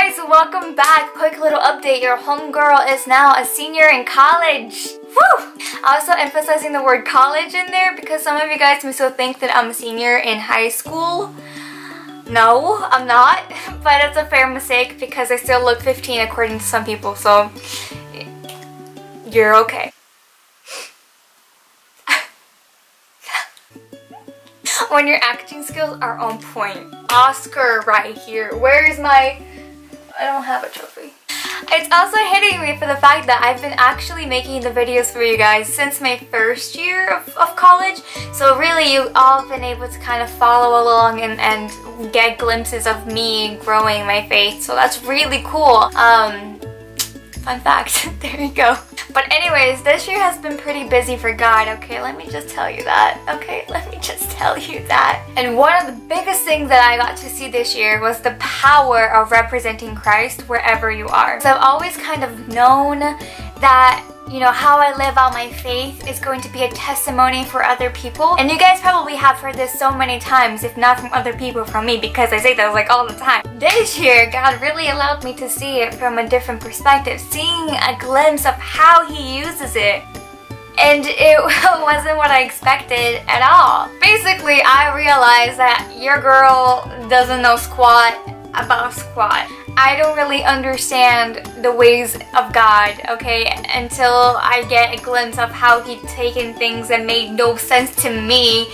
guys, welcome back. Quick little update, your homegirl is now a senior in college. Woo! Also emphasizing the word college in there because some of you guys may still think that I'm a senior in high school. No, I'm not, but it's a fair mistake because I still look 15 according to some people, so you're okay. When your acting skills are on point. Oscar right here. Where is my... I don't have a trophy. It's also hitting me for the fact that I've been actually making the videos for you guys since my first year of college. So really you all have been able to kind of follow along and get glimpses of me growing my faith. So that's really cool. Fun fact. There you go. But anyways, this year has been pretty busy for God, okay? Let me just tell you that, okay? Let me just tell you that. And one of the biggest things that I got to see this year was the power of representing Christ wherever you are. So I've always kind of known that, you know, how I live out my faith is going to be a testimony for other people. And you guys probably have heard this so many times, if not from other people, from me, because I say that like all the time. This year, God really allowed me to see it from a different perspective, seeing a glimpse of how He uses it. And it wasn't what I expected at all. Basically, I realized that your girl doesn't know squat about squat. I don't really understand the ways of God, okay, until I get a glimpse of how He'd taken things that made no sense to me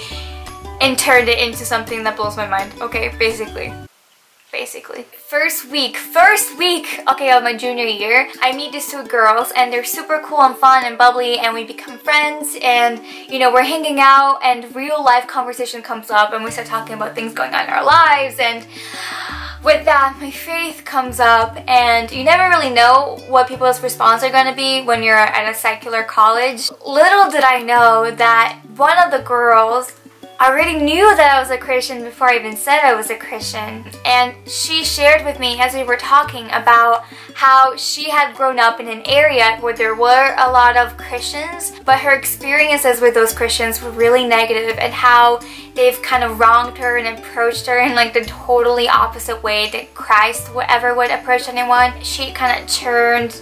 and turned it into something that blows my mind, okay, basically. First week, okay, of my junior year, I meet these two girls and they're super cool and fun and bubbly and we become friends and, you know, we're hanging out and real life conversation comes up and we start talking about things going on in our lives and... with that, my faith comes up, and you never really know what people's response are going to be when you're at a secular college. Little did I know that one of the girls already knew that I was a Christian before I even said I was a Christian. And she shared with me as we were talking about how she had grown up in an area where there were a lot of Christians, but her experiences with those Christians were really negative and how they've kind of wronged her and approached her in like the totally opposite way that Christ ever would approach anyone. She kind of turned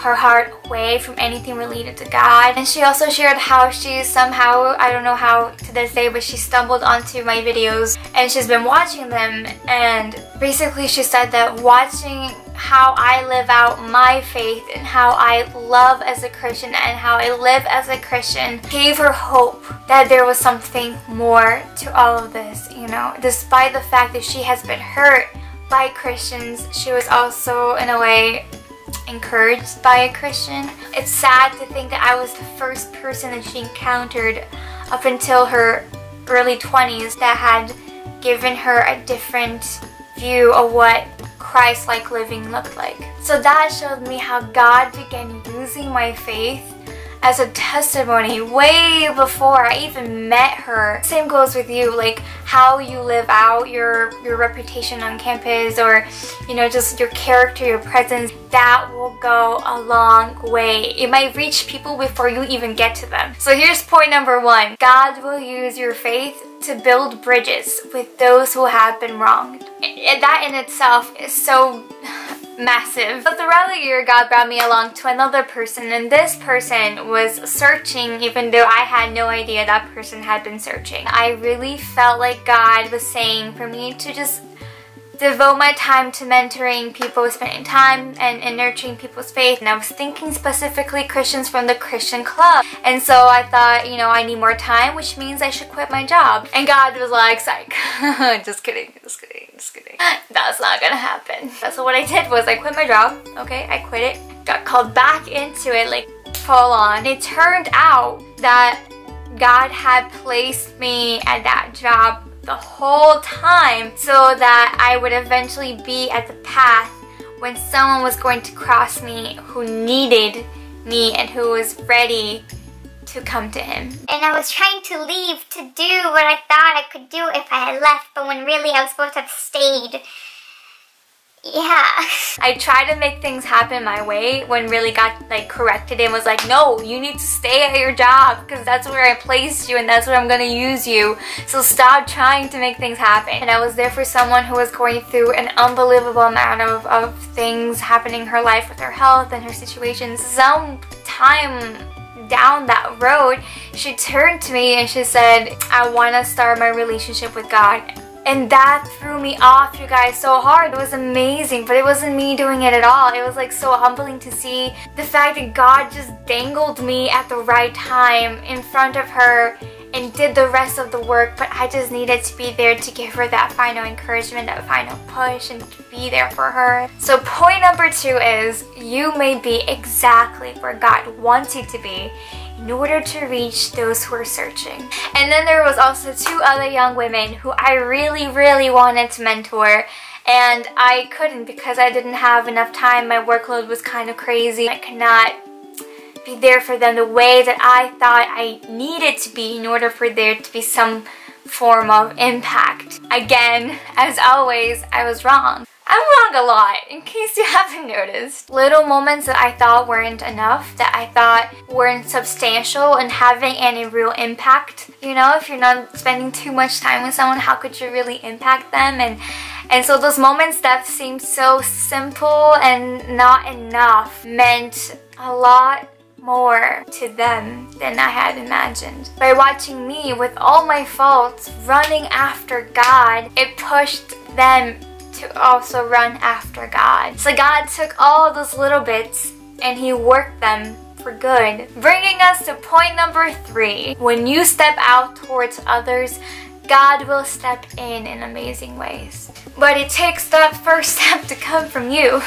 her heart away from anything related to God. And she also shared how she somehow, I don't know how to this day, but she stumbled onto my videos and she's been watching them. And basically she said that watching how I live out my faith and how I love as a Christian and how I live as a Christian gave her hope that there was something more to all of this, you know, despite the fact that she has been hurt by Christians, she was also in a way encouraged by a Christian. It's sad to think that I was the first person that she encountered up until her early 20s that had given her a different view of what Christ-like living looked like. So that showed me how God began using my faith as a testimony way before I even met her. Same goes with you, like how you live out your reputation on campus or, you know, just your character, your presence, that will go a long way. It might reach people before you even get to them. So here's point number one. God will use your faith to build bridges with those who have been wronged. And that in itself is so... massive. But throughout the year, God brought me along to another person, and this person was searching even though I had no idea that person had been searching. I really felt like God was saying for me to just devote my time to mentoring people, spending time and nurturing people's faith. And I was thinking specifically Christians from the Christian club. And so I thought, you know, I need more time, which means I should quit my job. And God was like, psych. Just kidding. That's not gonna happen. So what I did was I quit my job, okay? I quit it, got called back into it, like full on. It turned out that God had placed me at that job the whole time so that I would eventually be at the path when someone was going to cross me who needed me and who was ready to come to Him. And I was trying to leave to do what I thought I could do if I had left, but when really I was supposed to have stayed. Yeah. I tried to make things happen my way when really got like corrected and was like, no, you need to stay at your job because that's where I placed you and that's where I'm gonna use you. So stop trying to make things happen. And I was there for someone who was going through an unbelievable amount of things happening in her life with her health and her situation. Sometime down that road, she turned to me and she said, I wanna start my relationship with God. And that threw me off, you guys, so hard. It was amazing, but it wasn't me doing it at all. It was like so humbling to see the fact that God just dangled me at the right time in front of her and did the rest of the work, but I just needed to be there to give her that final encouragement, that final push, and to be there for her. So point number 2 is you may be exactly where God wants you to be in order to reach those who are searching. And then there was also 2 other young women who I really wanted to mentor, and I couldn't because I didn't have enough time. My workload was kind of crazy. I could not be there for them the way that I thought I needed to be in order for there to be some form of impact. Again, as always, I was wrong. I'm wrong a lot, in case you haven't noticed. Little moments that I thought weren't enough, that I thought weren't substantial and having any real impact. You know, if you're not spending too much time with someone, how could you really impact them? And so those moments that seemed so simple and not enough meant a lot more to them than I had imagined. By watching me, with all my faults, running after God, it pushed them to also run after God. So God took all those little bits and He worked them for good. Bringing us to point number 3. When you step out towards others, God will step in amazing ways. But it takes that first step to come from you,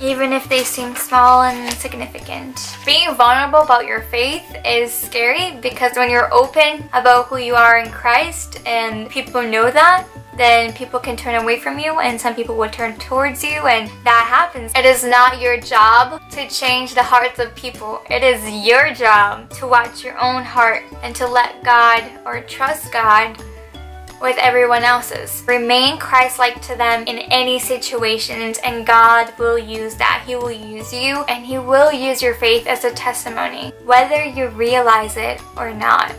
even if they seem small and insignificant. Being vulnerable about your faith is scary because when you're open about who you are in Christ and people know that, then people can turn away from you and some people will turn towards you, and that happens. It is not your job to change the hearts of people. It is your job to watch your own heart and to let God or trust God with everyone else's. Remain Christ-like to them in any situations, and God will use that. He will use you and He will use your faith as a testimony, whether you realize it or not.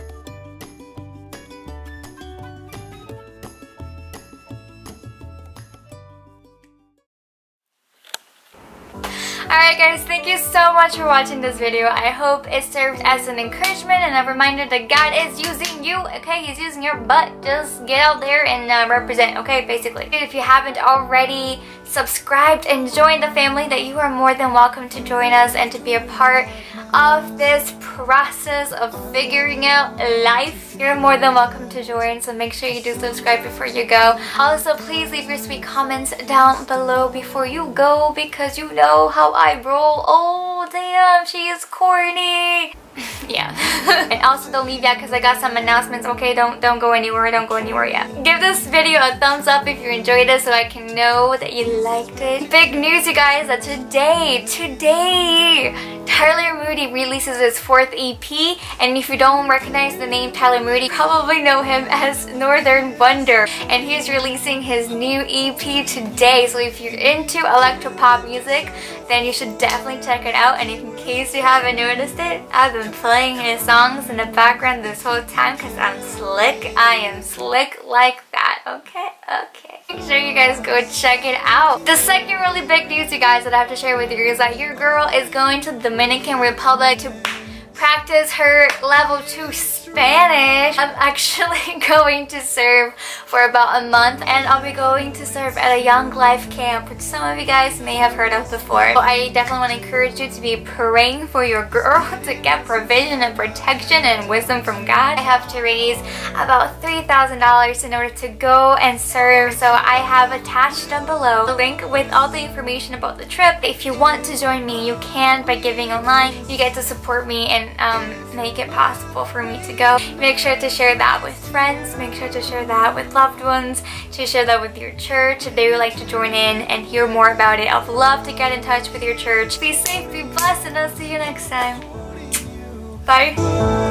Alright guys, thank you so much for watching this video. I hope it served as an encouragement and a reminder that God is using you, okay? He's using your butt. Just get out there and represent, okay, basically. If you haven't already subscribed and joined the family, that you are more than welcome to join us and to be a part of this process of figuring out life. You're more than welcome to join, so make sure you do subscribe before you go. Also, please leave your sweet comments down below before you go, because you know how I roll. Oh damn, she is corny. Yeah. And also don't leave yet because I got some announcements, okay? Don't go anywhere, don't go anywhere yet. Give this video a thumbs up if you enjoyed it so I can know that you liked it. Big news, you guys, that today, Tyler Moody releases his 4th EP, and if you don't recognize the name Tyler Moody, you probably know him as Northern Wonder, and he's releasing his new EP today. So if you're into electropop music, then you should definitely check it out. And if in case you haven't noticed it, I've been playing his songs in the background this whole time because I'm slick. I am slick like that, okay? Okay. Make sure you guys go check it out. The second really big news, you guys, that I have to share with you is that your girl is going to the Dominican Republic to practice her level 2 Spanish. I'm actually going to serve for about a month, and I'll be going to serve at a Young Life camp, which some of you guys may have heard of before. So I definitely want to encourage you to be praying for your girl to get provision and protection and wisdom from God. I have to raise about $3,000 in order to go and serve, so I have attached down below the link with all the information about the trip. If you want to join me, you can by giving online. You get to support me and make it possible for me to go. Make sure to share that with friends, make sure to share that with loved ones, to share that with your church if they would like to join in and hear more about it. I'd love to get in touch with your church. Be safe, be blessed, and I'll see you next time. Bye.